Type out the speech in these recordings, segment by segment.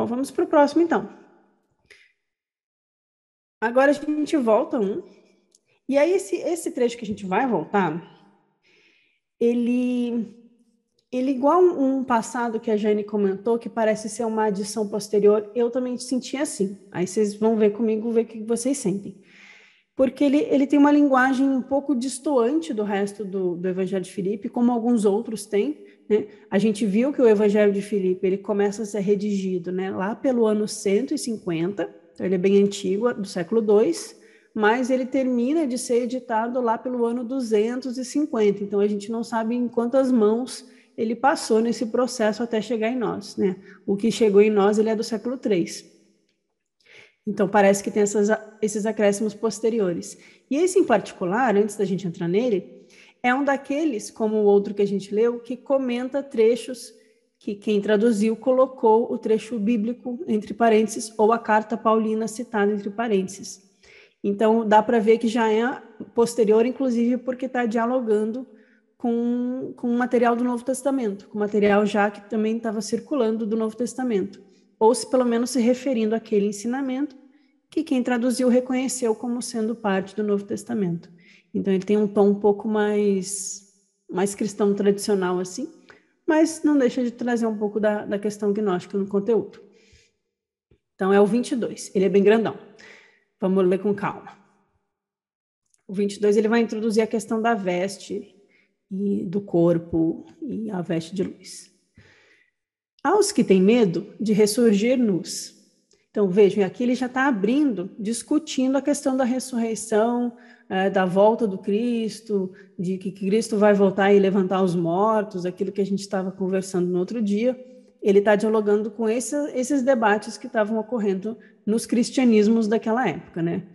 Bom, vamos para o próximo então. Agora a gente volta um. E aí esse trecho que a gente vai voltar, ele igual um passado que a Jane comentou, que parece ser uma adição posterior, eu também senti assim. Aí vocês vão ver comigo, ver o que vocês sentem. Porque ele tem uma linguagem um pouco distoante do resto do Evangelho de Filipe, como alguns outros têm, né? A gente viu que o Evangelho de Filipe ele começa a ser redigido, né, lá pelo ano 150, então ele é bem antigo, do século II, mas ele termina de ser editado lá pelo ano 250, então a gente não sabe em quantas mãos ele passou nesse processo até chegar em nós, né? O que chegou em nós ele é do século III. Então, parece que tem esses acréscimos posteriores. E esse, em particular, antes da gente entrar nele, é um daqueles, como o outro que a gente leu, que comenta trechos que quem traduziu colocou o trecho bíblico entre parênteses ou a carta paulina citada entre parênteses. Então, dá para ver que já é posterior, inclusive, porque está dialogando com o material do Novo Testamento, com o material já que também estava circulando do Novo Testamento, ou se pelo menos se referindo àquele ensinamento que quem traduziu reconheceu como sendo parte do Novo Testamento. Então ele tem um tom um pouco mais cristão tradicional assim, mas não deixa de trazer um pouco da questão gnóstica no conteúdo. Então é o 22, ele é bem grandão. Vamos ler com calma. O 22 ele vai introduzir a questão da veste e do corpo e a veste de luz. Aos que têm medo de ressurgir nus. Então, vejam, aqui ele já está abrindo, discutindo a questão da ressurreição, da volta do Cristo, de que Cristo vai voltar e levantar os mortos, aquilo que a gente estava conversando no outro dia. Ele está dialogando com esses debates que estavam ocorrendo nos cristianismos daquela época, né?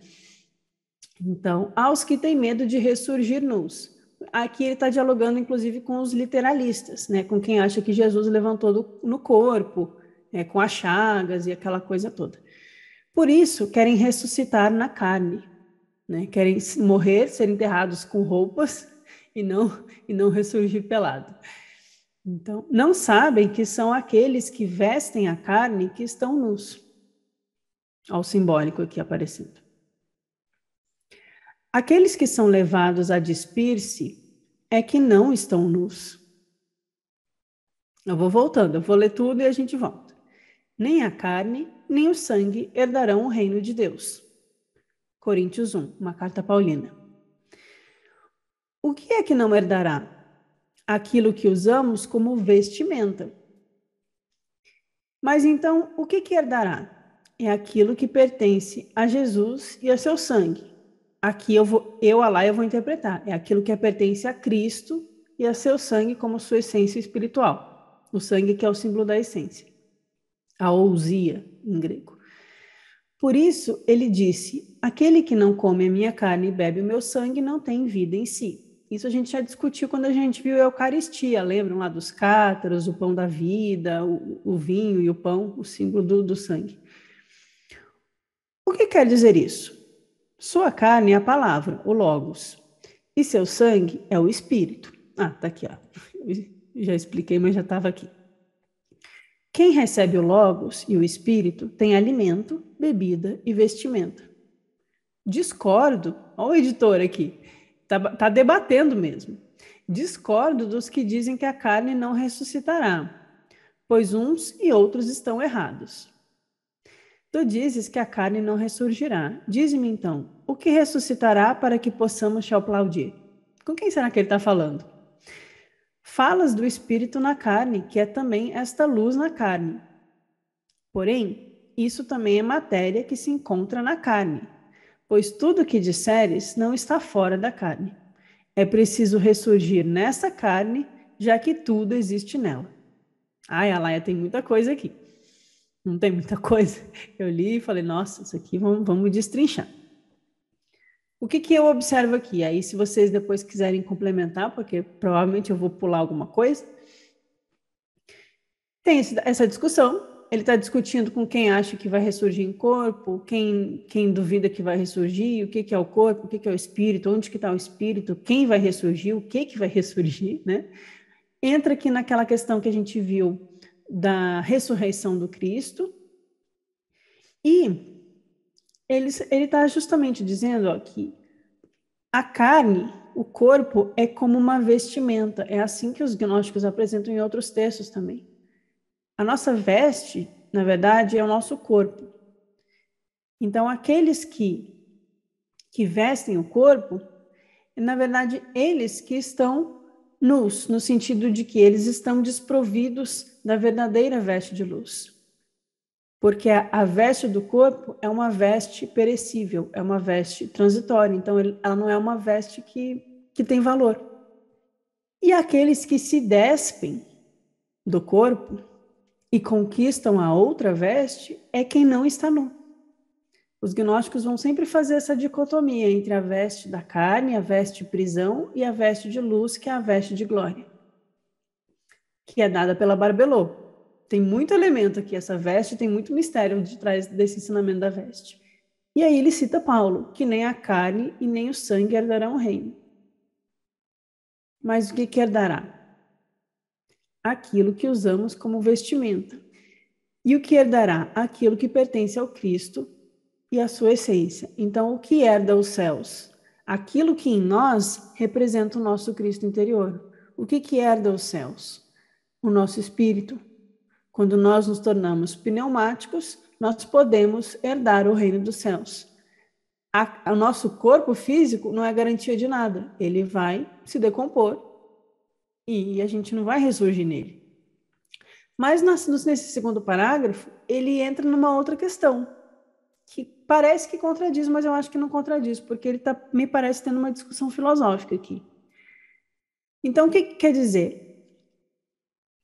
Então, aos que têm medo de ressurgir nus. Aqui ele está dialogando, inclusive, com os literalistas, né? Com quem acha que Jesus levantou no corpo, com as chagas e aquela coisa toda. Por isso, querem ressuscitar na carne, né? Querem morrer, ser enterrados com roupas e não ressurgir pelado. Então, não sabem que são aqueles que vestem a carne que estão nus. Olha o simbólico aqui aparecendo. Aqueles que são levados a despir-se é que não estão nus. Eu vou voltando, eu vou ler tudo e a gente volta. Nem a carne, nem o sangue herdarão o reino de Deus. Coríntios 1, uma carta paulina. O que é que não herdará? Aquilo que usamos como vestimenta. Mas então, o que herdará? É aquilo que pertence a Jesus e a seu sangue. Aqui eu vou interpretar. É aquilo que pertence a Cristo e a seu sangue como sua essência espiritual. O sangue que é o símbolo da essência. A ousia, em grego. Por isso, ele disse, aquele que não come a minha carne e bebe o meu sangue não tem vida em si. Isso a gente já discutiu quando a gente viu a Eucaristia. Lembram lá dos cátaros, o pão da vida, o vinho e o pão, o símbolo do sangue. O que quer dizer isso? Sua carne é a palavra, o Logos, e seu sangue é o Espírito. Ah, tá aqui, ó. Eu já expliquei, mas já estava aqui. Quem recebe o Logos e o Espírito tem alimento, bebida e vestimenta. Discordo, ó o editor aqui, tá debatendo mesmo. Discordo dos que dizem que a carne não ressuscitará, pois uns e outros estão errados. Tu dizes que a carne não ressurgirá. Diz-me então, o que ressuscitará para que possamos te aplaudir? Com quem será que ele está falando? Falas do Espírito na carne, que é também esta luz na carne. Porém, isso também é matéria que se encontra na carne, pois tudo o que disseres não está fora da carne. É preciso ressurgir nessa carne, já que tudo existe nela. Ai, Alaia, tem muita coisa aqui. Não tem muita coisa. Eu li e falei, nossa, isso aqui vamos destrinchar. O que eu observo aqui? Aí, se vocês depois quiserem complementar, porque provavelmente eu vou pular alguma coisa. Tem essa discussão. Ele está discutindo com quem acha que vai ressurgir em corpo, quem duvida que vai ressurgir, o que é o corpo, o que é o espírito, onde que está o espírito, quem vai ressurgir, o que vai ressurgir, né? Entra aqui naquela questão que a gente viu da ressurreição do Cristo, E ele está justamente dizendo ó, que a carne, o corpo, é como uma vestimenta. É assim que os gnósticos apresentam em outros textos também. A nossa veste, na verdade, é o nosso corpo. Então, aqueles que vestem o corpo, na verdade, eles que estão nus, no sentido de que eles estão desprovidos da verdadeira veste de luz. Porque a veste do corpo é uma veste perecível, é uma veste transitória, então ela não é uma veste que tem valor. E aqueles que se despem do corpo e conquistam a outra veste é quem não está nu. Os gnósticos vão sempre fazer essa dicotomia entre a veste da carne, a veste de prisão e a veste de luz, que é a veste de glória, que é dada pela Barbelô. Tem muito elemento aqui, essa veste tem muito mistério de trás desse ensinamento da veste. E aí ele cita Paulo, que nem a carne e nem o sangue herdarão o reino. Mas o que herdará? Aquilo que usamos como vestimenta. E o que herdará? Aquilo que pertence ao Cristo e a sua essência. Então, o que herda os céus? Aquilo que em nós representa o nosso Cristo interior. O que herda os céus? O nosso espírito. Quando nós nos tornamos pneumáticos, nós podemos herdar o reino dos céus. O nosso corpo físico não é garantia de nada. Ele vai se decompor e a gente não vai ressurgir nele. Mas nesse segundo parágrafo, ele entra numa outra questão, que parece que contradiz, mas eu acho que não contradiz, porque ele tá, me parece, tendo uma discussão filosófica aqui. Então, o que quer dizer?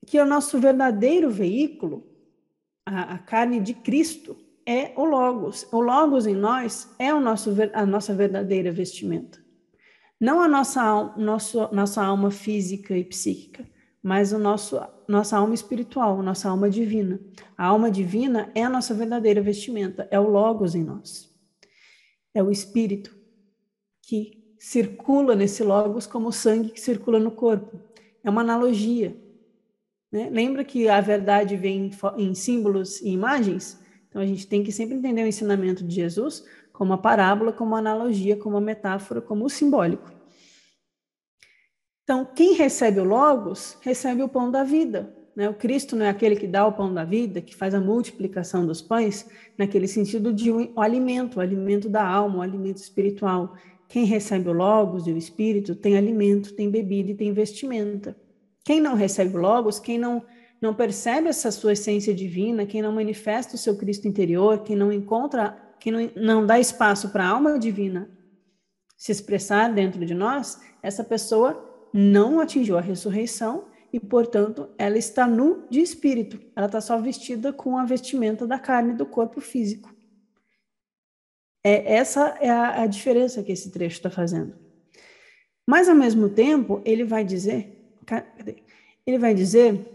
Que o nosso verdadeiro veículo, a carne de Cristo, é o Logos. O Logos em nós é a nossa verdadeira vestimenta. Não a nossa alma física e psíquica, mas nossa alma espiritual, nossa alma divina. A alma divina é a nossa verdadeira vestimenta, é o Logos em nós. É o Espírito que circula nesse Logos como o sangue que circula no corpo. É uma analogia, né? Lembra que a verdade vem em símbolos e imagens? Então a gente tem que sempre entender o ensinamento de Jesus como uma parábola, como uma analogia, como uma metáfora, como o simbólico. Então, quem recebe o Logos, recebe o pão da vida, né? O Cristo não é aquele que dá o pão da vida, que faz a multiplicação dos pães, naquele sentido de o alimento da alma, o alimento espiritual. Quem recebe o Logos e o Espírito tem alimento, tem bebida e tem vestimenta. Quem não recebe o Logos, quem não percebe essa sua essência divina, quem não manifesta o seu Cristo interior, quem não encontra, quem não dá espaço para a alma divina se expressar dentro de nós, essa pessoa não atingiu a ressurreição e, portanto, ela está nu de espírito. Ela está só vestida com a vestimenta da carne do corpo físico. Essa é a diferença que esse trecho está fazendo. Mas, ao mesmo tempo, ele vai dizer... Ele vai dizer...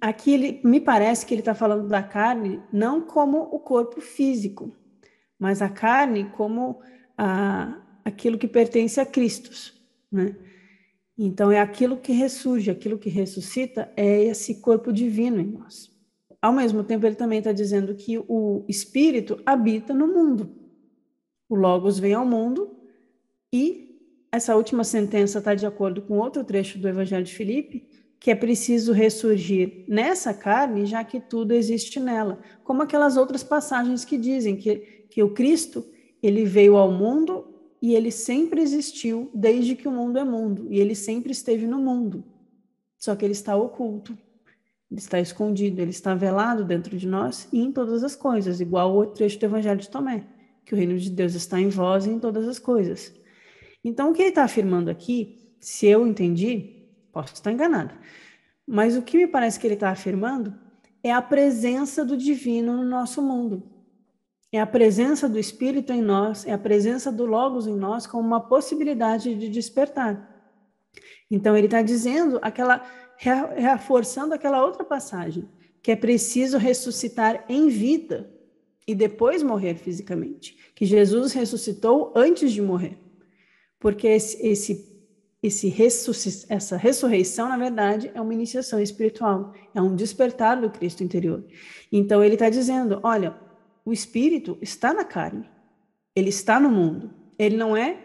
Aqui me parece que ele está falando da carne não como o corpo físico, mas a carne como aquilo que pertence a Cristo, né? Então é aquilo que ressurge, aquilo que ressuscita é esse corpo divino em nós. Ao mesmo tempo ele também está dizendo que o Espírito habita no mundo. O Logos vem ao mundo e essa última sentença está de acordo com outro trecho do Evangelho de Filipe, que é preciso ressurgir nessa carne, já que tudo existe nela. Como aquelas outras passagens que dizem que o Cristo ele veio ao mundo e ele sempre existiu desde que o mundo é mundo. E ele sempre esteve no mundo. Só que ele está oculto. Ele está escondido. Ele está velado dentro de nós e em todas as coisas. Igual o trecho do Evangelho de Tomé. Que o reino de Deus está em vós e em todas as coisas. Então o que ele está afirmando aqui, se eu entendi, posso estar enganada. Mas o que me parece que ele está afirmando é a presença do divino no nosso mundo. É a presença do Espírito em nós, é a presença do Logos em nós como uma possibilidade de despertar. Então ele está dizendo, reforçando aquela outra passagem, que é preciso ressuscitar em vida e depois morrer fisicamente. Que Jesus ressuscitou antes de morrer. Porque esse Essa ressurreição, na verdade, é uma iniciação espiritual, é um despertar do Cristo interior. Então ele está dizendo, olha, o Espírito está na carne, ele está no mundo, ele não é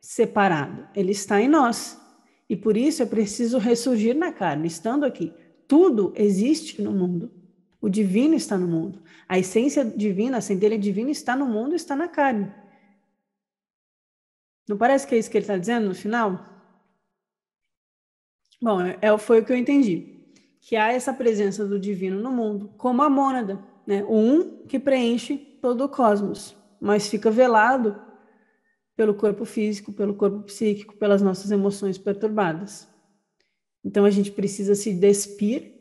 separado, ele está em nós. E por isso é preciso ressurgir na carne, estando aqui. Tudo existe no mundo, o divino está no mundo, a essência divina, a centelha divina está no mundo, está na carne. Não parece que é isso que ele está dizendo no final? Bom, foi o que eu entendi, que há essa presença do divino no mundo, como a mônada, né? O um que preenche todo o cosmos, mas fica velado pelo corpo físico, pelo corpo psíquico, pelas nossas emoções perturbadas. Então a gente precisa se despir,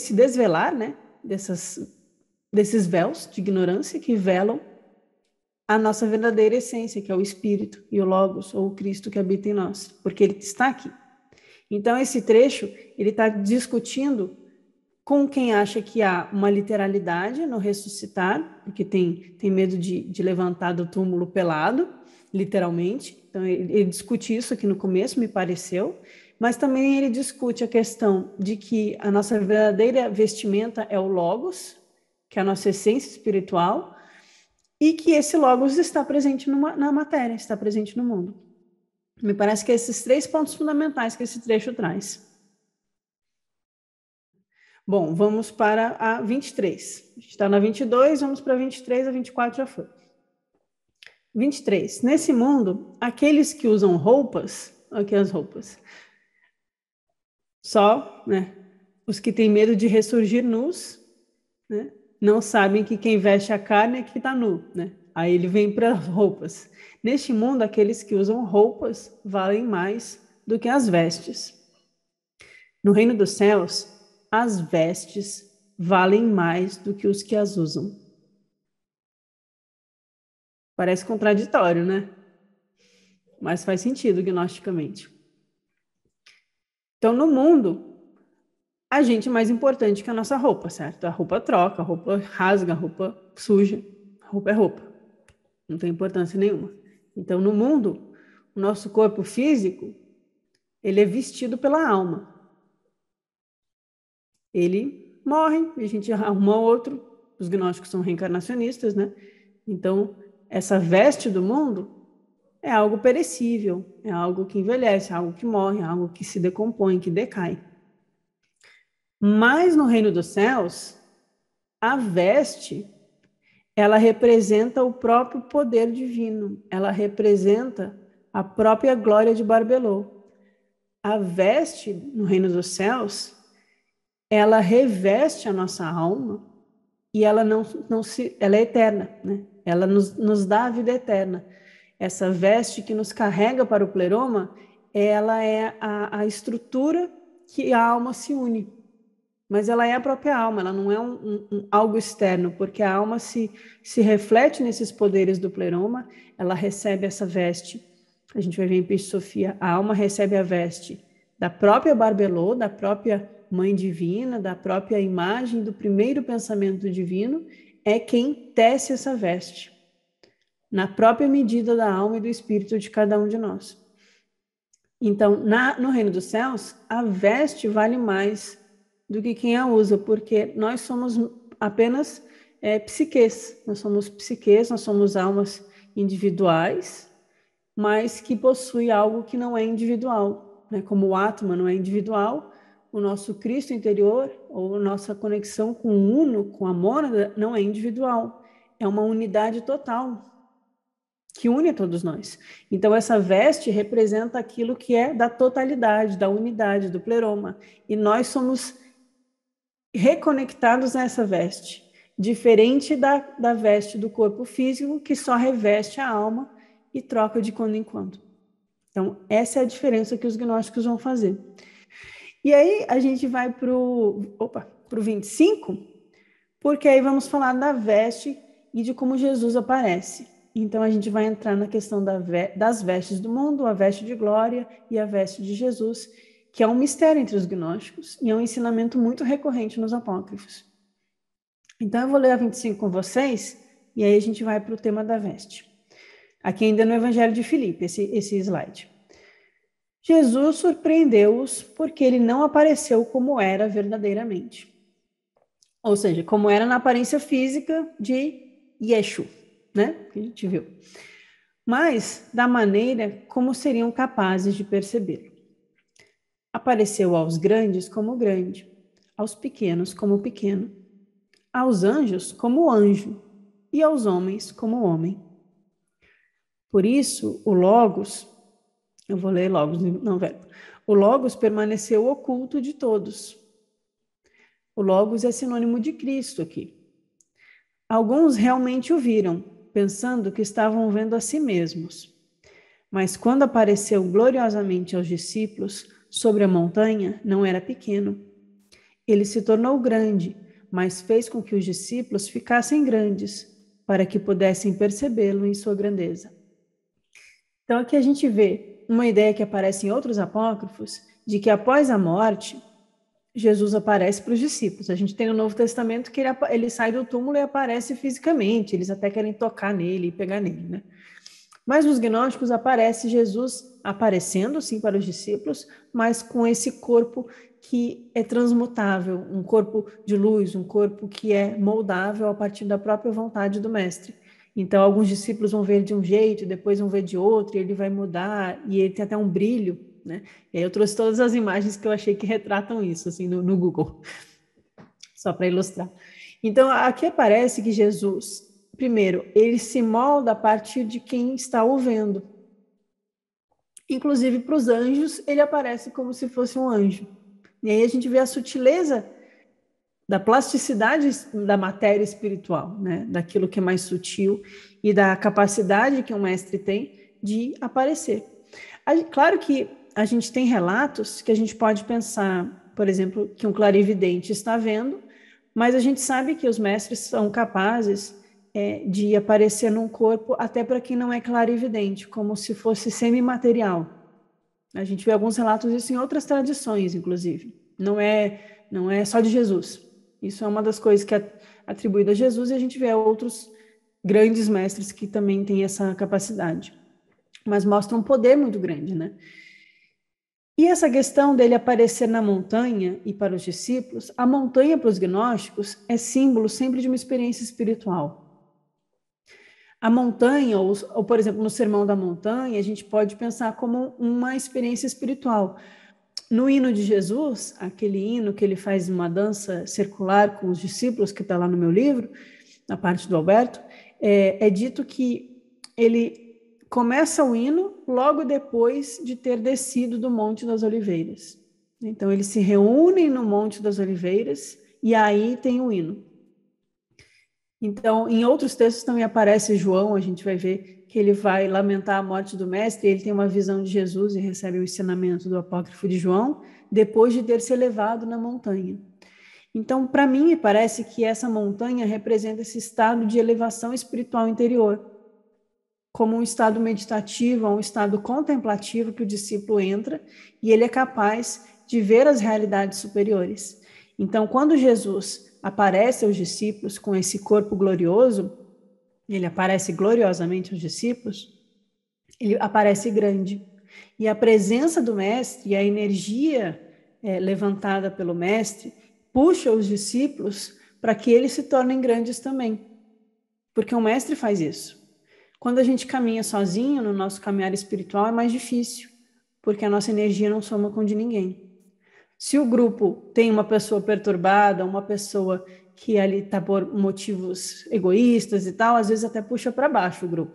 se desvelar, né? Desses véus de ignorância que velam a nossa verdadeira essência, que é o Espírito e o Logos, ou o Cristo que habita em nós, porque ele está aqui. Então, esse trecho, ele está discutindo com quem acha que há uma literalidade no ressuscitar, porque tem medo de levantar do túmulo pelado, literalmente. Então, ele discute isso aqui no começo, me pareceu. Mas também ele discute a questão de que a nossa verdadeira vestimenta é o Logos, que é a nossa essência espiritual, e que esse Logos está presente na matéria, está presente no mundo. Me parece que esses três pontos fundamentais que esse trecho traz. Bom, vamos para a 23. A gente está na 22, vamos para a 23, a 24 já foi. 23. Nesse mundo, aqueles que usam roupas... Aqui as roupas. Só, né? Os que têm medo de ressurgir nus, né? Não sabem que quem veste a carne é que está nu, né? Aí ele vem para as roupas. Neste mundo, aqueles que usam roupas valem mais do que as vestes. No reino dos céus, as vestes valem mais do que os que as usam. Parece contraditório, né? Mas faz sentido gnosticamente. Então, no mundo, a gente é mais importante que a nossa roupa, certo? A roupa troca, a roupa rasga, a roupa suja, a roupa é roupa. Não tem importância nenhuma. Então, no mundo, o nosso corpo físico, ele é vestido pela alma. Ele morre, e a gente arruma outro. Os gnósticos são reencarnacionistas, né? Então, essa veste do mundo é algo perecível, é algo que envelhece, é algo que morre, é algo que se decompõe, que decai. Mas no reino dos céus, a veste... ela representa o próprio poder divino, ela representa a própria glória de Barbelô. A veste, no reino dos céus, ela reveste a nossa alma e ela, ela é eterna, né? Ela nos dá a vida eterna. Essa veste que nos carrega para o pleroma, ela é a estrutura que a alma se une. Mas ela é a própria alma, ela não é algo externo, porque a alma se reflete nesses poderes do pleroma, ela recebe essa veste, a gente vai ver em Pistis Sofia, a alma recebe a veste da própria Barbelô, da própria Mãe Divina, da própria imagem do primeiro pensamento divino, é quem tece essa veste, na própria medida da alma e do espírito de cada um de nós. Então, no reino dos céus, a veste vale mais do que quem a usa, porque nós somos apenas psiquês, nós somos almas individuais, mas que possui algo que não é individual, né? Como o Atman não é individual, o nosso Cristo interior, ou nossa conexão com o Uno, com a Mônada, não é individual, é uma unidade total, que une a todos nós. Então, essa veste representa aquilo que é da totalidade, da unidade, do pleroma, e nós somos reconectados a essa veste, diferente da veste do corpo físico, que só reveste a alma e troca de quando em quando. Então, essa é a diferença que os gnósticos vão fazer. E aí, a gente vai para o 25, porque aí vamos falar da veste e de como Jesus aparece. Então, a gente vai entrar na questão das vestes do mundo, a veste de glória e a veste de Jesus, que é um mistério entre os gnósticos e é um ensinamento muito recorrente nos apócrifos. Então, eu vou ler a 25 com vocês e aí a gente vai para o tema da veste. Aqui ainda no Evangelho de Filipe, esse slide. Jesus surpreendeu-os porque ele não apareceu como era verdadeiramente. Ou seja, como era na aparência física de Yeshua, né? Que a gente viu. Mas da maneira como seriam capazes de perceber. Apareceu aos grandes como grande, aos pequenos como pequeno, aos anjos como anjo e aos homens como homem. Por isso, o Logos, eu vou ler Logos, não verbo. O Logos permaneceu oculto de todos. O Logos é sinônimo de Cristo aqui. Alguns realmente o viram, pensando que estavam vendo a si mesmos. Mas quando apareceu gloriosamente aos discípulos, sobre a montanha, não era pequeno. Ele se tornou grande, mas fez com que os discípulos ficassem grandes, para que pudessem percebê-lo em sua grandeza. Então aqui a gente vê uma ideia que aparece em outros apócrifos, de que após a morte, Jesus aparece para os discípulos. A gente tem no Novo Testamento que ele sai do túmulo e aparece fisicamente, eles até querem tocar nele e pegar nele, né? Mas nos gnósticos aparece Jesus aparecendo, sim, para os discípulos, mas com esse corpo que é transmutável, um corpo de luz, um corpo que é moldável a partir da própria vontade do mestre. Então, alguns discípulos vão ver de um jeito, depois vão ver de outro, e ele vai mudar, e ele tem até um brilho, né? E aí eu trouxe todas as imagens que eu achei que retratam isso, assim, no Google, só para ilustrar. Então, aqui aparece que Jesus, primeiro, ele se molda a partir de quem está o vendo. Inclusive, para os anjos, ele aparece como se fosse um anjo. E aí a gente vê a sutileza da plasticidade da matéria espiritual, né? Daquilo que é mais sutil e da capacidade que um mestre tem de aparecer. Claro que a gente tem relatos que a gente pode pensar, por exemplo, que um clarividente está vendo, mas a gente sabe que os mestres são capazes de aparecer num corpo até para quem não é clarividente, como se fosse semimaterial. A gente vê alguns relatos disso em outras tradições, inclusive. Não é só de Jesus. Isso é uma das coisas que é atribuída a Jesus e a gente vê outros grandes mestres que também têm essa capacidade. Mas mostra um poder muito grande, né? E essa questão dele aparecer na montanha e para os discípulos, a montanha para os gnósticos é símbolo sempre de uma experiência espiritual. A montanha, ou por exemplo, no Sermão da Montanha, a gente pode pensar como uma experiência espiritual. No hino de Jesus, aquele hino que ele faz uma dança circular com os discípulos, que está lá no meu livro, na parte do Alberto, é dito que ele começa o hino logo depois de ter descido do Monte das Oliveiras. Então, eles se reúnem no Monte das Oliveiras e aí tem o hino. Então, em outros textos também aparece João, a gente vai ver que ele vai lamentar a morte do mestre, ele tem uma visão de Jesus e recebe o ensinamento do Apócrifo de João, depois de ter se elevado na montanha. Então, para mim, parece que essa montanha representa esse estado de elevação espiritual interior, como um estado meditativo, um estado contemplativo que o discípulo entra e ele é capaz de ver as realidades superiores. Então, quando Jesus aparece aos discípulos com esse corpo glorioso, ele aparece gloriosamente aos discípulos, ele aparece grande. E a presença do mestre e a energia levantada pelo mestre puxa os discípulos para que eles se tornem grandes também. Porque o mestre faz isso. Quando a gente caminha sozinho, no nosso caminhar espiritual é mais difícil, porque a nossa energia não soma com de ninguém. Se o grupo tem uma pessoa perturbada, uma pessoa que ali está por motivos egoístas e tal, às vezes até puxa para baixo o grupo.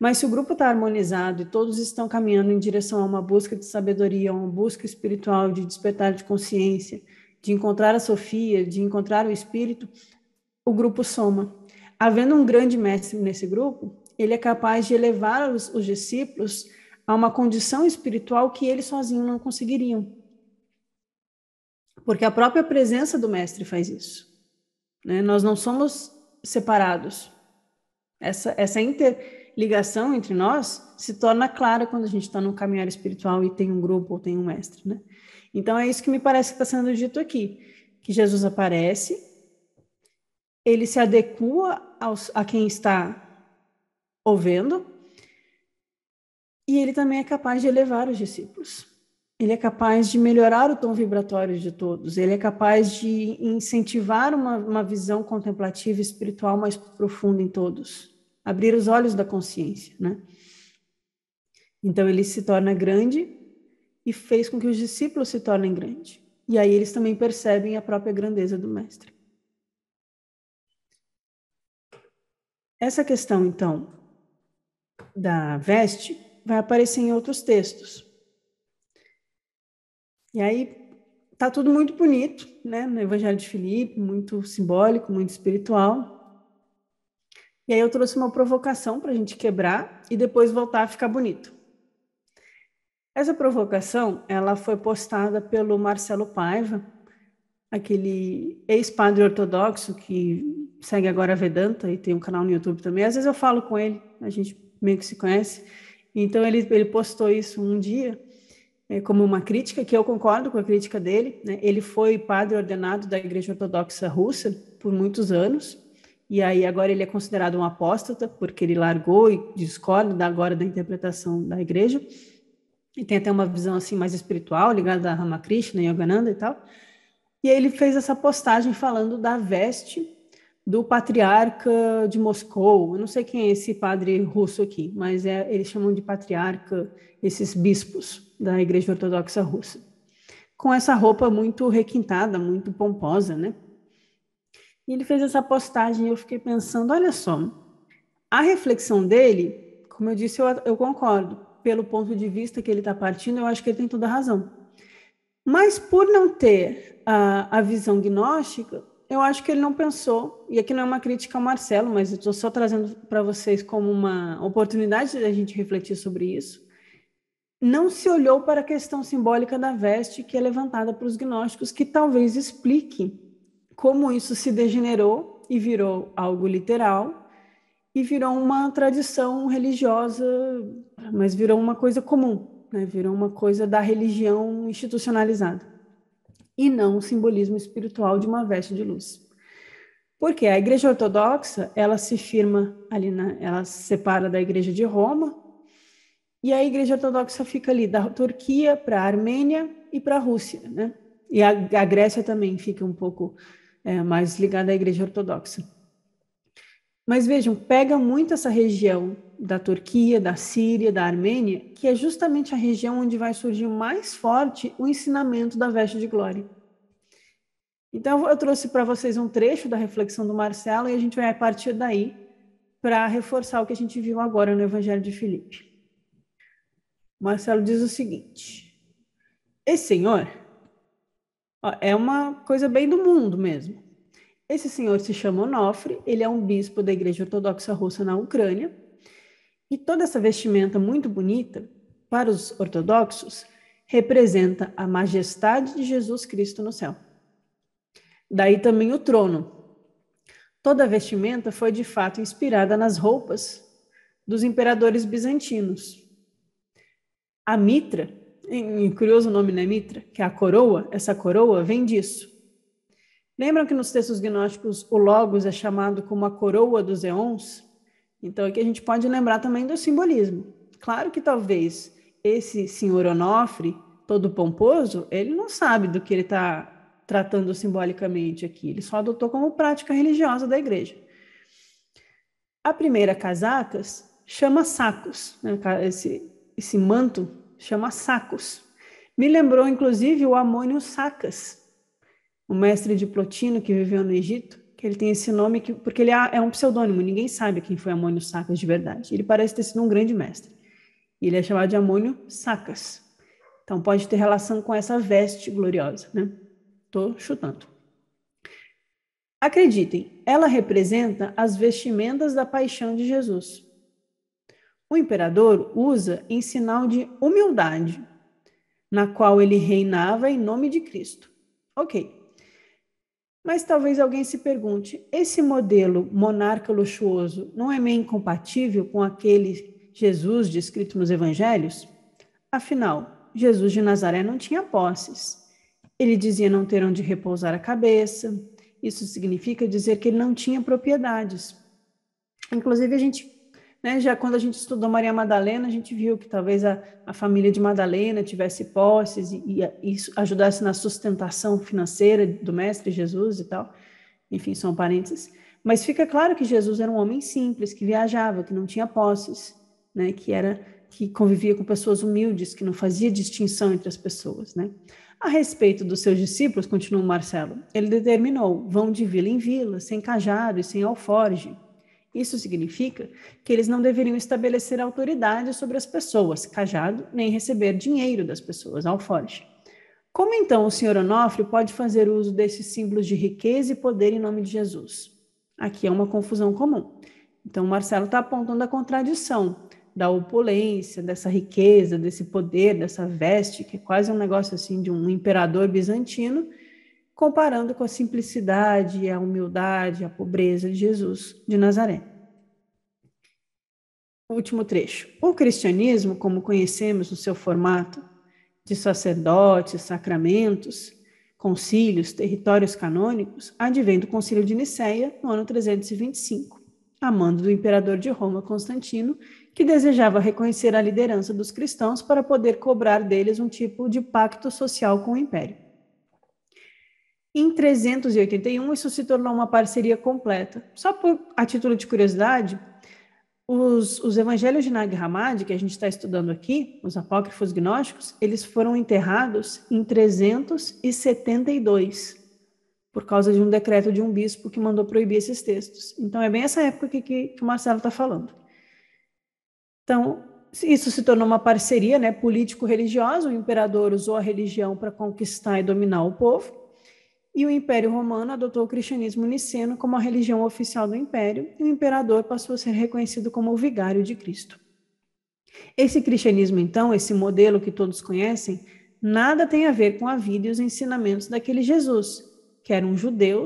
Mas se o grupo está harmonizado e todos estão caminhando em direção a uma busca de sabedoria, a uma busca espiritual, de despertar de consciência, de encontrar a Sofia, de encontrar o Espírito, o grupo soma. Havendo um grande mestre nesse grupo, ele é capaz de elevar os discípulos a uma condição espiritual que eles sozinhos não conseguiriam. Porque a própria presença do mestre faz isso, né? Nós não somos separados. Essa interligação entre nós se torna clara quando a gente está num caminhar espiritual e tem um grupo ou tem um mestre, né? Então é isso que me parece que está sendo dito aqui, que Jesus aparece, ele se adequa a quem está ouvindo, e ele também é capaz de elevar os discípulos. Ele é capaz de melhorar o tom vibratório de todos, ele é capaz de incentivar uma visão contemplativa e espiritual mais profunda em todos, abrir os olhos da consciência, né? Então ele se torna grande e fez com que os discípulos se tornem grandes. E aí eles também percebem a própria grandeza do mestre. Essa questão, então, da veste vai aparecer em outros textos. E aí tá tudo muito bonito, né? No Evangelho de Filipe, muito simbólico, muito espiritual. E aí eu trouxe uma provocação para a gente quebrar e depois voltar a ficar bonito. Essa provocação, ela foi postada pelo Marcelo Paiva, aquele ex-padre ortodoxo que segue agora a Vedanta e tem um canal no YouTube também. Às vezes eu falo com ele, a gente meio que se conhece. Então ele postou isso um dia como uma crítica, que eu concordo com a crítica dele, né? Ele foi padre ordenado da Igreja Ortodoxa Russa por muitos anos, e aí agora ele é considerado um apóstata, porque ele largou e discorda agora da interpretação da Igreja, e tem até uma visão assim mais espiritual, ligada a Ramakrishna e Yogananda e tal. E aí ele fez essa postagem falando da veste do patriarca de Moscou. Eu não sei quem é esse padre russo aqui, mas eles chamam de patriarca esses bispos da Igreja Ortodoxa Russa, com essa roupa muito requintada, muito pomposa, né? E ele fez essa postagem e eu fiquei pensando, olha só, a reflexão dele, como eu disse, eu concordo, pelo ponto de vista que ele está partindo, eu acho que ele tem toda a razão. Mas por não ter a visão gnóstica, eu acho que ele não pensou, e aqui não é uma crítica ao Marcelo, mas eu estou só trazendo para vocês como uma oportunidade de a gente refletir sobre isso, não se olhou para a questão simbólica da veste que é levantada para os gnósticos, que talvez explique como isso se degenerou e virou algo literal e virou uma tradição religiosa, mas virou uma coisa comum, né? Virou uma coisa da religião institucionalizada e não um simbolismo espiritual de uma veste de luz. Porque a Igreja Ortodoxa, ela se firma ali, ela se separa da Igreja de Roma. E a Igreja Ortodoxa fica ali da Turquia para a Armênia e para a Rússia, né? E a Grécia também fica um pouco mais ligada à Igreja Ortodoxa. Mas vejam, pega muito essa região da Turquia, da Síria, da Armênia, que é justamente a região onde vai surgir mais forte o ensinamento da veste de glória. Então eu trouxe para vocês um trecho da reflexão do Marcelo e a gente vai a partir daí para reforçar o que a gente viu agora no Evangelho de Filipe. Marcelo diz o seguinte: esse senhor, ó, é uma coisa bem do mundo mesmo. Esse senhor se chama Onofre, ele é um bispo da Igreja Ortodoxa Russa na Ucrânia, e toda essa vestimenta muito bonita, para os ortodoxos, representa a majestade de Jesus Cristo no céu. Daí também o trono. Toda a vestimenta foi de fato inspirada nas roupas dos imperadores bizantinos. A mitra, curioso o nome, né, mitra, que é a coroa, essa coroa vem disso. Lembram que nos textos gnósticos o Logos é chamado como a coroa dos eons? Então aqui a gente pode lembrar também do simbolismo. Claro que talvez esse senhor Onofre, todo pomposo, ele não sabe do que ele está tratando simbolicamente aqui, ele só adotou como prática religiosa da Igreja. A primeira casacas chama sacos, né, esse manto chama sacos. Me lembrou, inclusive, o Amônio Sacas, o mestre de Plotino que viveu no Egito, que ele tem esse nome, porque ele é um pseudônimo, ninguém sabe quem foi Amônio Sacas de verdade. Ele parece ter sido um grande mestre. Ele é chamado de Amônio Sacas. Então pode ter relação com essa veste gloriosa, né? Estou chutando. Acreditem, ela representa as vestimentas da paixão de Jesus. O imperador usa em sinal de humildade, na qual ele reinava em nome de Cristo. Ok. Mas talvez alguém se pergunte, esse modelo monarca luxuoso não é meio incompatível com aquele Jesus descrito nos evangelhos? Afinal, Jesus de Nazaré não tinha posses. Ele dizia não ter onde repousar a cabeça. Isso significa dizer que ele não tinha propriedades. Inclusive, a gente né? Já quando a gente estudou Maria Madalena, a gente viu que talvez a família de Madalena tivesse posses e isso ajudasse na sustentação financeira do Mestre Jesus e tal. Enfim, são parênteses. Mas fica claro que Jesus era um homem simples, que viajava, que não tinha posses, né? Que convivia com pessoas humildes, que não fazia distinção entre as pessoas, né? A respeito dos seus discípulos, continua Marcelo, ele determinou, vão de vila em vila, sem cajado e sem alforge. Isso significa que eles não deveriam estabelecer autoridade sobre as pessoas, cajado, nem receber dinheiro das pessoas, alforge. Como então o senhor Onofre pode fazer uso desses símbolos de riqueza e poder em nome de Jesus? Aqui é uma confusão comum. Então Marcelo está apontando a contradição da opulência, dessa riqueza, desse poder, dessa veste, que é quase um negócio assim de um imperador bizantino, comparando com a simplicidade, a humildade, a pobreza de Jesus de Nazaré. Último trecho. O cristianismo, como conhecemos no seu formato de sacerdotes, sacramentos, concílios, territórios canônicos, advém do concílio de Niceia no ano 325, a mando do imperador de Roma, Constantino, que desejava reconhecer a liderança dos cristãos para poder cobrar deles um tipo de pacto social com o império. Em 381, isso se tornou uma parceria completa. Só por, a título de curiosidade, os evangelhos de Nag Hammadi, que a gente está estudando aqui, os apócrifos gnósticos, eles foram enterrados em 372, por causa de um decreto de um bispo que mandou proibir esses textos. Então é bem essa época que o Marcelo está falando. Então, isso se tornou uma parceria, né, político-religiosa. O imperador usou a religião para conquistar e dominar o povo, e o Império Romano adotou o cristianismo niceno como a religião oficial do império, e o imperador passou a ser reconhecido como o vigário de Cristo. Esse cristianismo, então, esse modelo que todos conhecem, nada tem a ver com a vida e os ensinamentos daquele Jesus, que era um judeu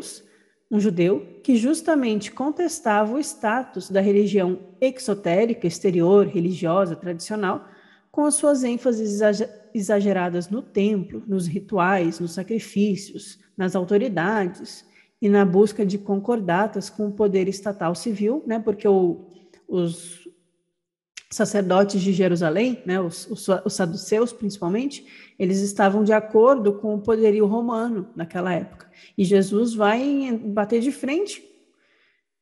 que justamente contestava o status da religião exotérica, exterior, religiosa, tradicional, com as suas ênfases exageradas no templo, nos rituais, nos sacrifícios, nas autoridades e na busca de concordatas com o poder estatal civil, né? Porque os sacerdotes de Jerusalém, né? os saduceus principalmente, eles estavam de acordo com o poderio romano naquela época. E Jesus vai bater de frente,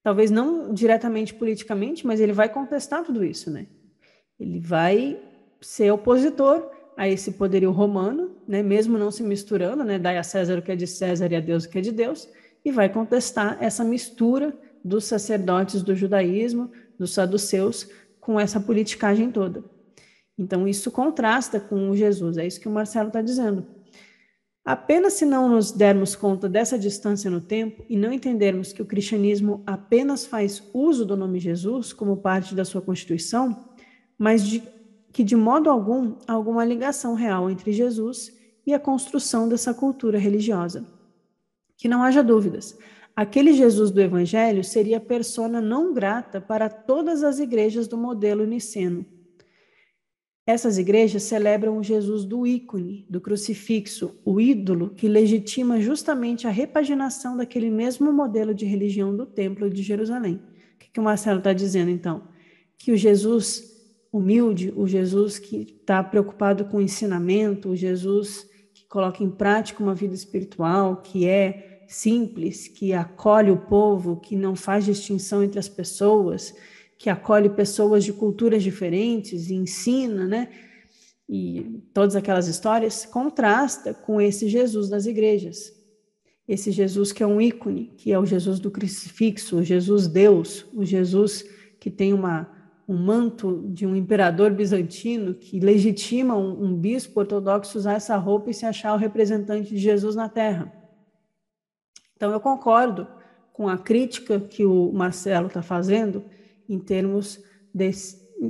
talvez não diretamente politicamente, mas ele vai contestar tudo isso, né? Ele vai ser opositor a esse poderio romano, né? Mesmo não se misturando, né? Dai a César o que é de César e a Deus o que é de Deus, e vai contestar essa mistura dos sacerdotes do judaísmo, dos saduceus, com essa politicagem toda. Então isso contrasta com o Jesus, é isso que o Marcelo está dizendo. Apenas se não nos dermos conta dessa distância no tempo e não entendermos que o cristianismo apenas faz uso do nome Jesus como parte da sua constituição, mas que de modo algum há alguma ligação real entre Jesus e a construção dessa cultura religiosa. Que não haja dúvidas, aquele Jesus do Evangelho seria persona não grata para todas as igrejas do modelo niceno. Essas igrejas celebram o Jesus do ícone, do crucifixo, o ídolo que legitima justamente a repaginação daquele mesmo modelo de religião do Templo de Jerusalém. O que o Marcelo está dizendo, então? Que o Jesus humilde, o Jesus que está preocupado com o ensinamento, o Jesus que coloca em prática uma vida espiritual, que é simples, que acolhe o povo, que não faz distinção entre as pessoas, que acolhe pessoas de culturas diferentes e ensina, né? E todas aquelas histórias, contrasta com esse Jesus das igrejas. Esse Jesus que é um ícone, que é o Jesus do crucifixo, o Jesus Deus, o Jesus que tem um manto de um imperador bizantino, que legitima um bispo ortodoxo usar essa roupa e se achar o representante de Jesus na terra. Então eu concordo com a crítica que o Marcelo está fazendo, em termos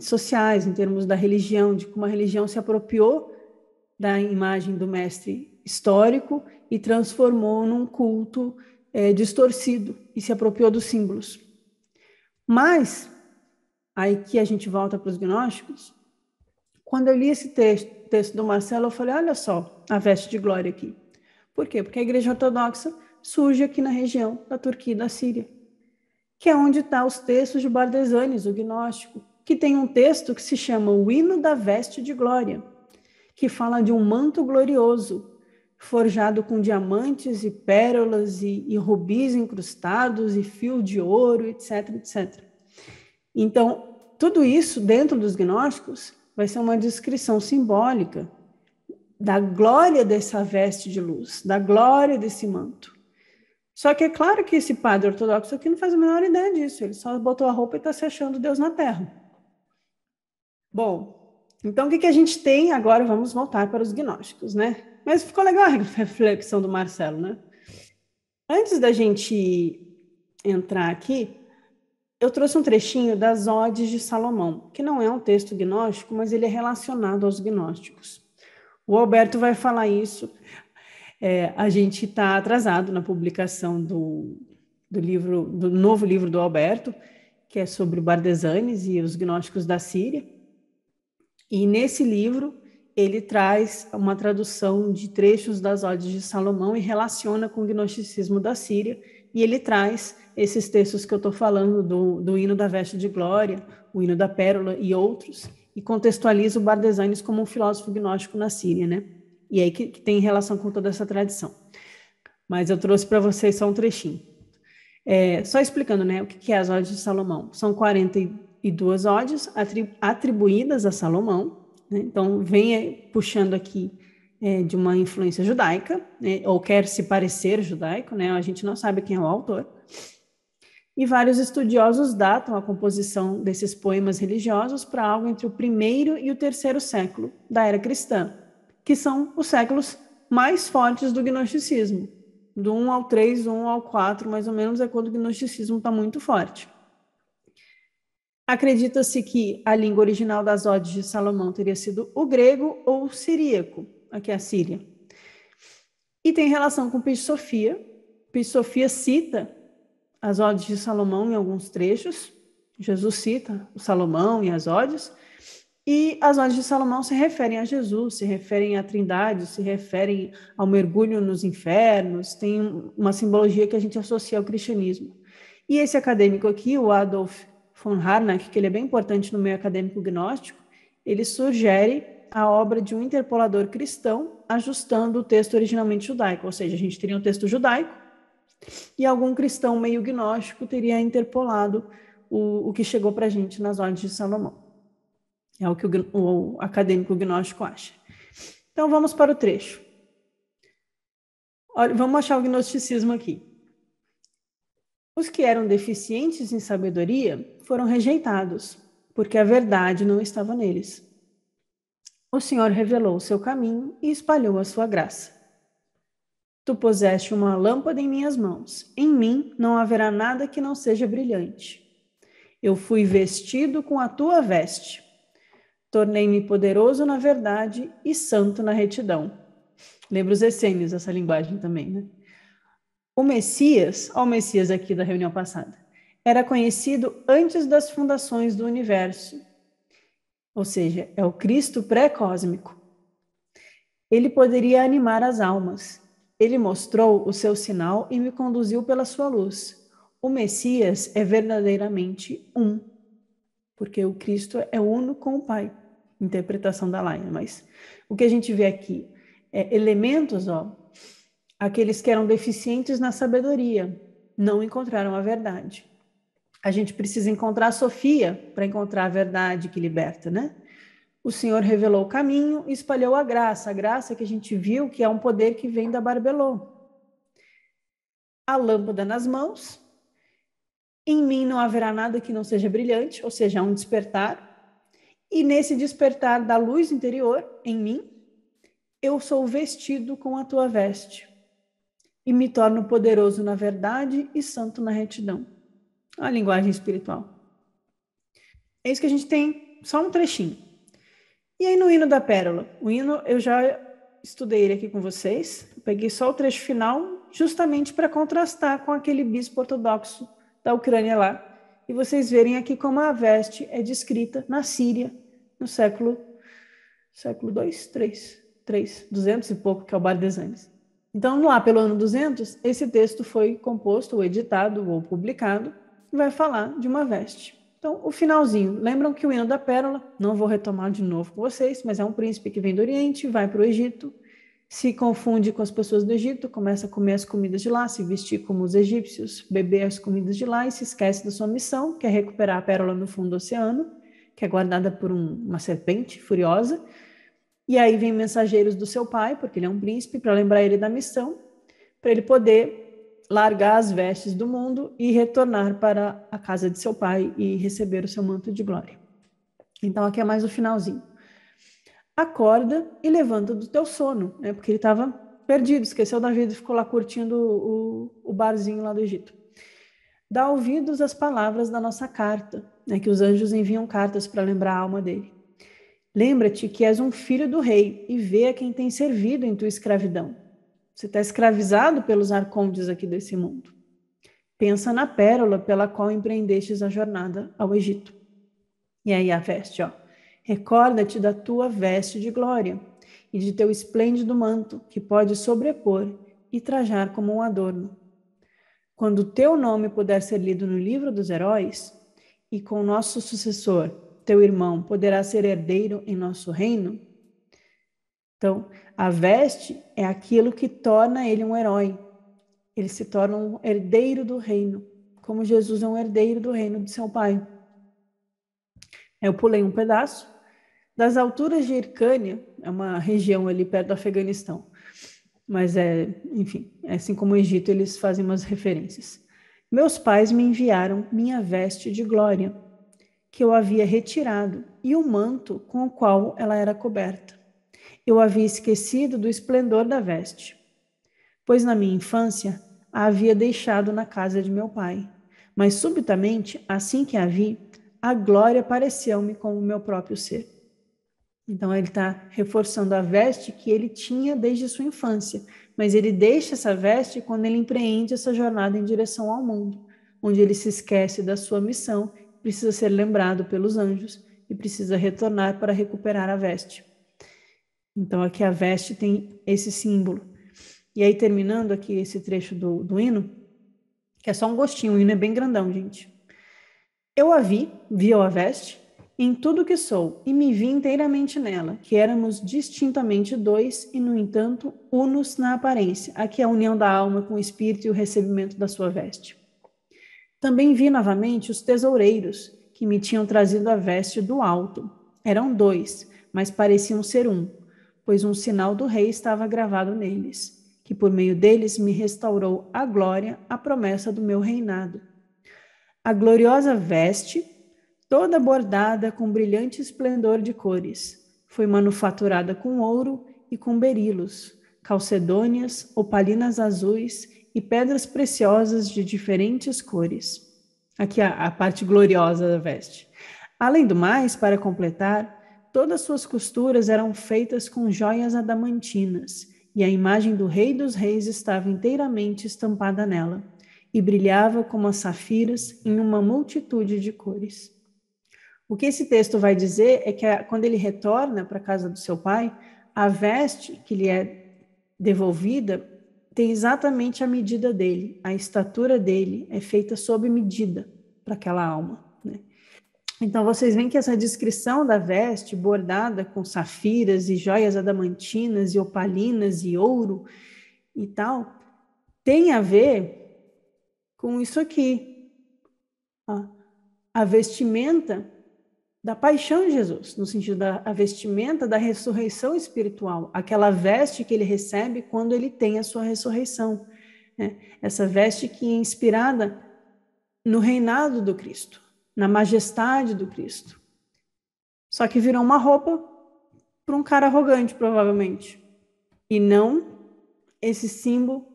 sociais, em termos da religião, de como a religião se apropriou da imagem do mestre histórico e transformou num culto distorcido e se apropriou dos símbolos. Mas, aí que a gente volta para os gnósticos, quando eu li esse texto do Marcelo, eu falei, olha só, a veste de glória aqui. Por quê? Porque a Igreja Ortodoxa surge aqui na região da Turquia e da Síria, que é onde estão os textos de Bardezanes, o gnóstico, que tem um texto que se chama o Hino da Veste de Glória, que fala de um manto glorioso, forjado com diamantes e pérolas e rubis incrustados e fio de ouro, etc, etc. Então, tudo isso dentro dos gnósticos vai ser uma descrição simbólica da glória dessa veste de luz, da glória desse manto. Só que é claro que esse padre ortodoxo aqui não faz a menor ideia disso, ele só botou a roupa e está se achando Deus na Terra. Bom, então o que a gente tem? Agora vamos voltar para os gnósticos, né? Mas ficou legal a reflexão do Marcelo, né? Antes da gente entrar aqui, eu trouxe um trechinho das Odes de Salomão, que não é um texto gnóstico, mas ele é relacionado aos gnósticos. O Alberto vai falar isso. A gente está atrasado na publicação do novo livro do Alberto, que é sobre Bardezanes e os gnósticos da Síria. E nesse livro ele traz uma tradução de trechos das Odes de Salomão e relaciona com o gnosticismo da Síria. E ele traz esses textos que eu estou falando do Hino da Veste de Glória, o Hino da Pérola e outros, e contextualiza o Bardezanes como um filósofo gnóstico na Síria, né? E aí que tem relação com toda essa tradição. Mas eu trouxe para vocês só um trechinho. Só explicando, né, o que é as Odes de Salomão. São 42 odes atribuídas a Salomão, né? Então vem puxando aqui de uma influência judaica, né? Ou quer se parecer judaico, né? A gente não sabe quem é o autor. E vários estudiosos datam a composição desses poemas religiosos para algo entre o primeiro e o terceiro século da era cristã, que são os séculos mais fortes do gnosticismo. Do 1 ao 3, 1 ao 4, mais ou menos, é quando o gnosticismo está muito forte. Acredita-se que a língua original das Odes de Salomão teria sido o grego ou o siríaco, aqui é a Síria. E tem relação com Pistis Sofia. Pistis Sofia cita as Odes de Salomão em alguns trechos. Jesus cita o Salomão e as Odes. E as Odes de Salomão se referem a Jesus, se referem à Trindade, se referem ao mergulho nos infernos. Tem uma simbologia que a gente associa ao cristianismo. E esse acadêmico aqui, o Adolf von Harnack, que ele é bem importante no meio acadêmico gnóstico, ele sugere a obra de um interpolador cristão ajustando o texto originalmente judaico. Ou seja, a gente teria um texto judaico, e algum cristão meio gnóstico teria interpolado o que chegou para a gente nas Odes de Salomão. É o que o acadêmico gnóstico acha. Então vamos para o trecho. Olha, vamos achar o gnosticismo aqui. Os que eram deficientes em sabedoria foram rejeitados, porque a verdade não estava neles. O Senhor revelou o seu caminho e espalhou a sua graça. Tu puseste uma lâmpada em minhas mãos. Em mim não haverá nada que não seja brilhante. Eu fui vestido com a tua veste. Tornei-me poderoso na verdade e santo na retidão. Lembra os essênios essa linguagem também, né? O Messias, ó o Messias aqui da reunião passada, era conhecido antes das fundações do universo. Ou seja, é o Cristo pré-cósmico. Ele poderia animar as almas. Ele mostrou o seu sinal e me conduziu pela sua luz. O Messias é verdadeiramente um, porque o Cristo é uno com o Pai. Interpretação da Laia, mas o que a gente vê aqui é elementos, aqueles que eram deficientes na sabedoria, não encontraram a verdade. A gente precisa encontrar a Sofia para encontrar a verdade que liberta, né? O Senhor revelou o caminho e espalhou a graça que a gente viu que é um poder que vem da Barbelô. A lâmpada nas mãos, em mim não haverá nada que não seja brilhante, ou seja, um despertar, e nesse despertar da luz interior, em mim, eu sou vestido com a tua veste, e me torno poderoso na verdade e santo na retidão. A linguagem espiritual. É isso que a gente tem, só um trechinho. E aí no Hino da Pérola, o hino eu já estudei ele aqui com vocês, peguei só o trecho final justamente para contrastar com aquele bispo ortodoxo da Ucrânia lá, e vocês verem aqui como a veste é descrita na Síria no século 200 e pouco, que é o Bardezanes. Então lá pelo ano 200, esse texto foi composto ou editado ou publicado, e vai falar de uma veste. Então, o finalzinho. Lembram que o Hino da Pérola, não vou retomar de novo com vocês, mas é um príncipe que vem do Oriente, vai para o Egito, se confunde com as pessoas do Egito, começa a comer as comidas de lá, se vestir como os egípcios, beber as comidas de lá e se esquece da sua missão, que é recuperar a pérola no fundo do oceano, que é guardada por uma serpente furiosa. E aí vem mensageiros do seu pai, porque ele é um príncipe, para lembrar ele da missão, para ele poder largar as vestes do mundo e retornar para a casa de seu pai e receber o seu manto de glória. Então aqui é mais o finalzinho. Acorda e levanta do teu sono, né? Porque ele estava perdido, esqueceu da vida e ficou lá curtindo o barzinho lá do Egito. Dá ouvidos às palavras da nossa carta, né? Que os anjos enviam cartas para lembrar a alma dele. Lembra-te que és um filho do rei e vê a quem tem servido em tua escravidão. Você está escravizado pelos arcontes aqui desse mundo. Pensa na pérola pela qual empreendestes a jornada ao Egito. E aí a veste, ó. Recorda-te da tua veste de glória e de teu esplêndido manto, que pode sobrepor e trajar como um adorno. Quando teu nome puder ser lido no livro dos heróis, e com nosso sucessor, teu irmão, poderá ser herdeiro em nosso reino. Então, a veste é aquilo que torna ele um herói. Ele se torna um herdeiro do reino, como Jesus é um herdeiro do reino de seu pai. Eu pulei um pedaço. Das alturas de Hircânia, é uma região ali perto do Afeganistão, mas enfim, assim como o Egito, eles fazem umas referências. Meus pais me enviaram minha veste de glória, que eu havia retirado, e o manto com o qual ela era coberta. Eu havia esquecido do esplendor da veste, pois na minha infância a havia deixado na casa de meu pai. Mas subitamente, assim que a vi, a glória apareceu-me como o meu próprio ser. Então ele está reforçando a veste que ele tinha desde sua infância, mas ele deixa essa veste quando ele empreende essa jornada em direção ao mundo, onde ele se esquece da sua missão, precisa ser lembrado pelos anjos e precisa retornar para recuperar a veste. Então aqui a veste tem esse símbolo. E aí terminando aqui esse trecho do hino, que é só um gostinho, o hino é bem grandão, gente. Eu a vi, viu a veste, em tudo que sou, e me vi inteiramente nela, que éramos distintamente dois e, no entanto, unos na aparência. Aqui é a união da alma com o espírito e o recebimento da sua veste. Também vi novamente os tesoureiros, que me tinham trazido a veste do alto. Eram dois, mas pareciam ser um, pois um sinal do rei estava gravado neles, que por meio deles me restaurou a glória, a promessa do meu reinado. A gloriosa veste, toda bordada com brilhante esplendor de cores, foi manufaturada com ouro e com berilos, calcedônias, opalinas azuis e pedras preciosas de diferentes cores. Aqui a parte gloriosa da veste. Além do mais, para completar, todas suas costuras eram feitas com joias adamantinas, e a imagem do Rei dos Reis estava inteiramente estampada nela, e brilhava como as safiras em uma multitude de cores. O que esse texto vai dizer é que quando ele retorna para a casa do seu pai, a veste que lhe é devolvida tem exatamente a medida dele, a estatura dele é feita sob medida para aquela alma. Então, vocês veem que essa descrição da veste bordada com safiras e joias adamantinas e opalinas e ouro e tal, tem a ver com isso aqui. Ó, a vestimenta da paixão de Jesus, no sentido da vestimenta da ressurreição espiritual, aquela veste que ele recebe quando ele tem a sua ressurreição, né? Essa veste que é inspirada no reinado do Cristo, na majestade do Cristo. Só que virou uma roupa para um cara arrogante, provavelmente. E não esse símbolo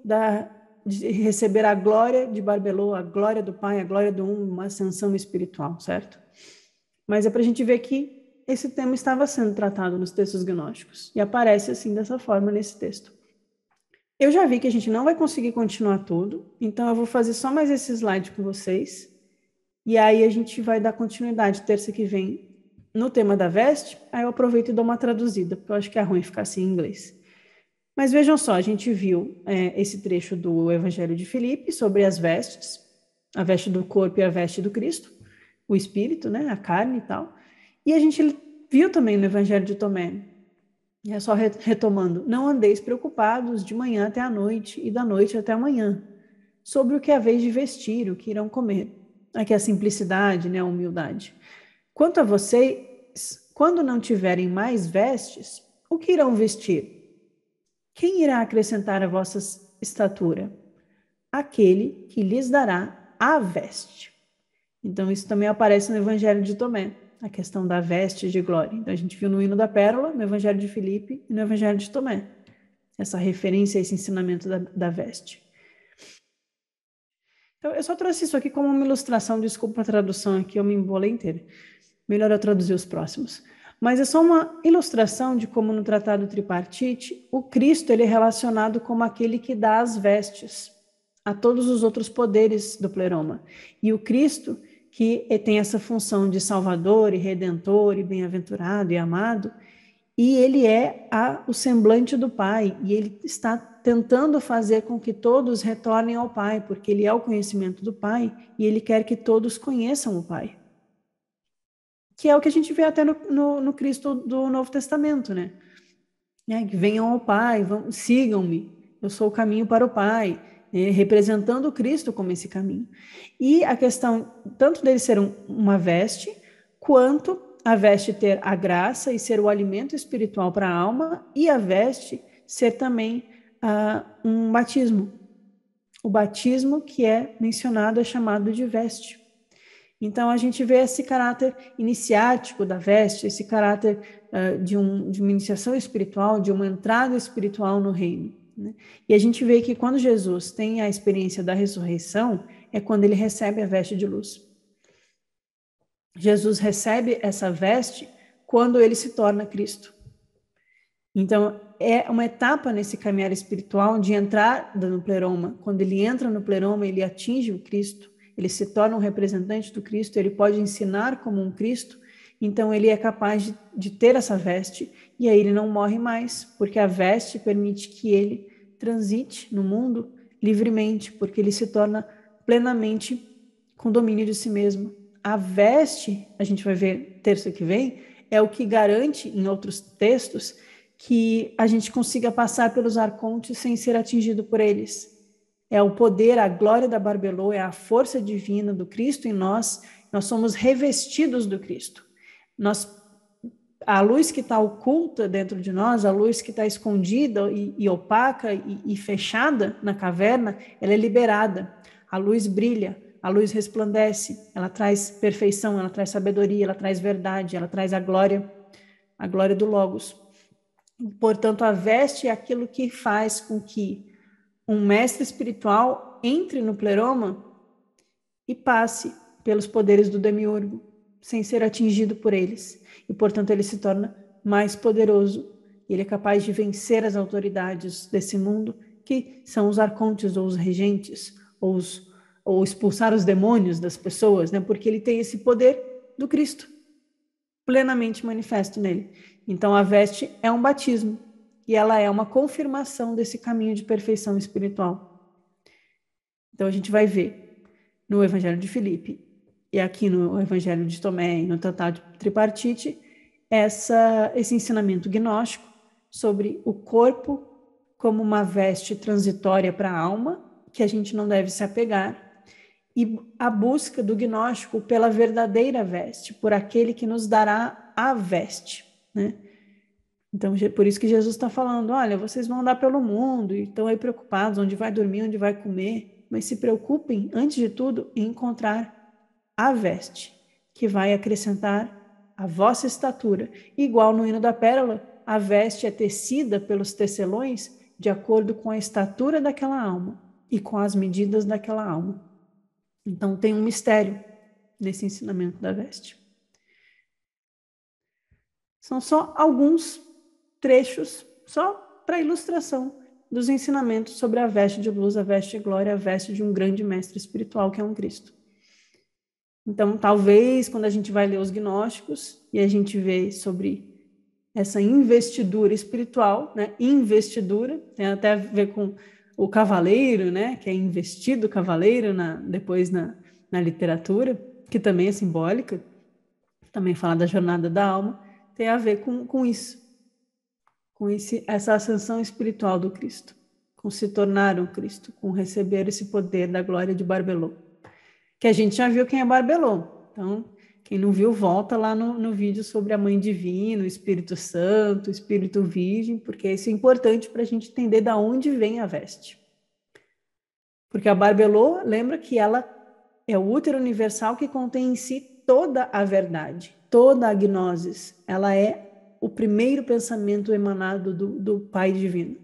de receber a glória de Barbelô, a glória do Pai, a glória do uma ascensão espiritual, certo? Mas é para a gente ver que esse tema estava sendo tratado nos textos gnósticos. E aparece assim, dessa forma, nesse texto. Eu já vi que a gente não vai conseguir continuar tudo, então eu vou fazer só mais esse slide com vocês. E aí a gente vai dar continuidade terça que vem no tema da veste, aí eu aproveito e dou uma traduzida, porque eu acho que é ruim ficar assim em inglês. Mas vejam só, a gente viu esse trecho do Evangelho de Filipe sobre as vestes, a veste do corpo e a veste do Cristo. o espírito, né, a carne e tal. E a gente viu também no Evangelho de Tomé, é só retomando, não andeis preocupados de manhã até a noite e da noite até a manhã, sobre o que é a vez de vestir, o que irão comer. Aqui a simplicidade, né, a humildade. Quanto a vocês, quando não tiverem mais vestes, o que irão vestir? Quem irá acrescentar a vossa estatura? Aquele que lhes dará a veste. Então, isso também aparece no Evangelho de Tomé, a questão da veste de glória. Então, a gente viu no Hino da Pérola, no Evangelho de Filipe e no Evangelho de Tomé, essa referência, esse ensinamento da veste. Então, eu só trouxe isso aqui como uma ilustração, desculpa a tradução aqui, eu me embolei inteira. Melhor eu traduzir os próximos. Mas é só uma ilustração de como no Tratado Tripartite, o Cristo ele é relacionado como aquele que dá as vestes a todos os outros poderes do pleroma. E o Cristo, que tem essa função de salvador e redentor e bem-aventurado e amado, e ele é o semblante do Pai, e ele está tentando fazer com que todos retornem ao Pai, porque ele é o conhecimento do Pai, e ele quer que todos conheçam o Pai. Que é o que a gente vê até no Cristo do Novo Testamento, né? Venham ao Pai, sigam-me, eu sou o caminho para o Pai, representando o Cristo como esse caminho. E a questão tanto dele ser uma veste, quanto a veste ter a graça e ser o alimento espiritual para a alma, e a veste ser também um batismo. O batismo que é mencionado é chamado de veste. Então, a gente vê esse caráter iniciático da veste, esse caráter de uma iniciação espiritual, de uma entrada espiritual no reino, né? E a gente vê que quando Jesus tem a experiência da ressurreição, é quando ele recebe a veste de luz. Jesus recebe essa veste quando ele se torna Cristo. Então, é uma etapa nesse caminhar espiritual de entrar no pleroma. Quando ele entra no pleroma, ele atinge o Cristo. Ele se torna um representante do Cristo, ele pode ensinar como um Cristo, então ele é capaz de ter essa veste, e aí ele não morre mais, porque a veste permite que ele transite no mundo livremente, porque ele se torna plenamente com domínio de si mesmo. A veste, a gente vai ver terça que vem, é o que garante, em outros textos, que a gente consiga passar pelos arcontes sem ser atingido por eles. É o poder, a glória da Barbelô, é a força divina do Cristo em nós. Nós somos revestidos do Cristo. A luz que está oculta dentro de nós, a luz que está escondida e opaca e fechada na caverna, ela é liberada. A luz brilha, a luz resplandece, ela traz perfeição, ela traz sabedoria, ela traz verdade, ela traz a glória do Logos. Portanto, a veste é aquilo que faz com que um mestre espiritual entre no pleroma e passe pelos poderes do demiurgo, sem ser atingido por eles. E, portanto, ele se torna mais poderoso. Ele é capaz de vencer as autoridades desse mundo, que são os arcontes ou os regentes, ou expulsar os demônios das pessoas, né? Porque ele tem esse poder do Cristo, plenamente manifesto nele. Então, a veste é um batismo. E ela é uma confirmação desse caminho de perfeição espiritual. Então a gente vai ver no Evangelho de Filipe e aqui no Evangelho de Tomé e no Tratado Tripartite esse ensinamento gnóstico sobre o corpo como uma veste transitória para a alma, que a gente não deve se apegar, e a busca do gnóstico pela verdadeira veste, por aquele que nos dará a veste, né? Então, por isso que Jesus está falando, olha, vocês vão andar pelo mundo e estão aí preocupados, onde vai dormir, onde vai comer, mas se preocupem, antes de tudo, em encontrar a veste, que vai acrescentar a vossa estatura. Igual no Hino da Pérola, a veste é tecida pelos tecelões de acordo com a estatura daquela alma e com as medidas daquela alma. Então, tem um mistério nesse ensinamento da veste. São só alguns trechos, só para ilustração dos ensinamentos sobre a veste de luz, a veste de glória, a veste de um grande mestre espiritual que é um Cristo. Então, talvez, quando a gente vai ler os gnósticos e a gente vê sobre essa investidura espiritual, né? Investidura, tem até a ver com o cavaleiro, né? Que é investido cavaleiro depois na literatura, que também é simbólica, também fala da jornada da alma, tem a ver com isso, com essa ascensão espiritual do Cristo, com se tornar um Cristo, com receber esse poder da glória de Barbelô, que a gente já viu quem é Barbelô. Então, quem não viu, volta lá no vídeo sobre a Mãe Divina, o Espírito Santo, o Espírito Virgem, porque isso é importante para a gente entender de onde vem a veste. Porque a Barbelô, lembra que ela é o útero universal que contém em si toda a verdade, toda a gnosis. Ela é o primeiro pensamento emanado do Pai Divino.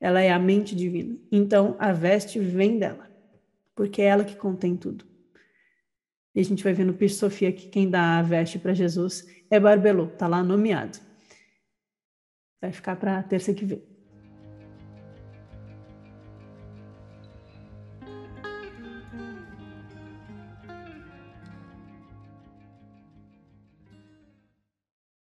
Ela é a mente divina. Então, a veste vem dela, porque é ela que contém tudo. E a gente vai ver no Pistis Sofia que quem dá a veste para Jesus é Barbelô, está lá nomeado. Vai ficar para a terça que vem.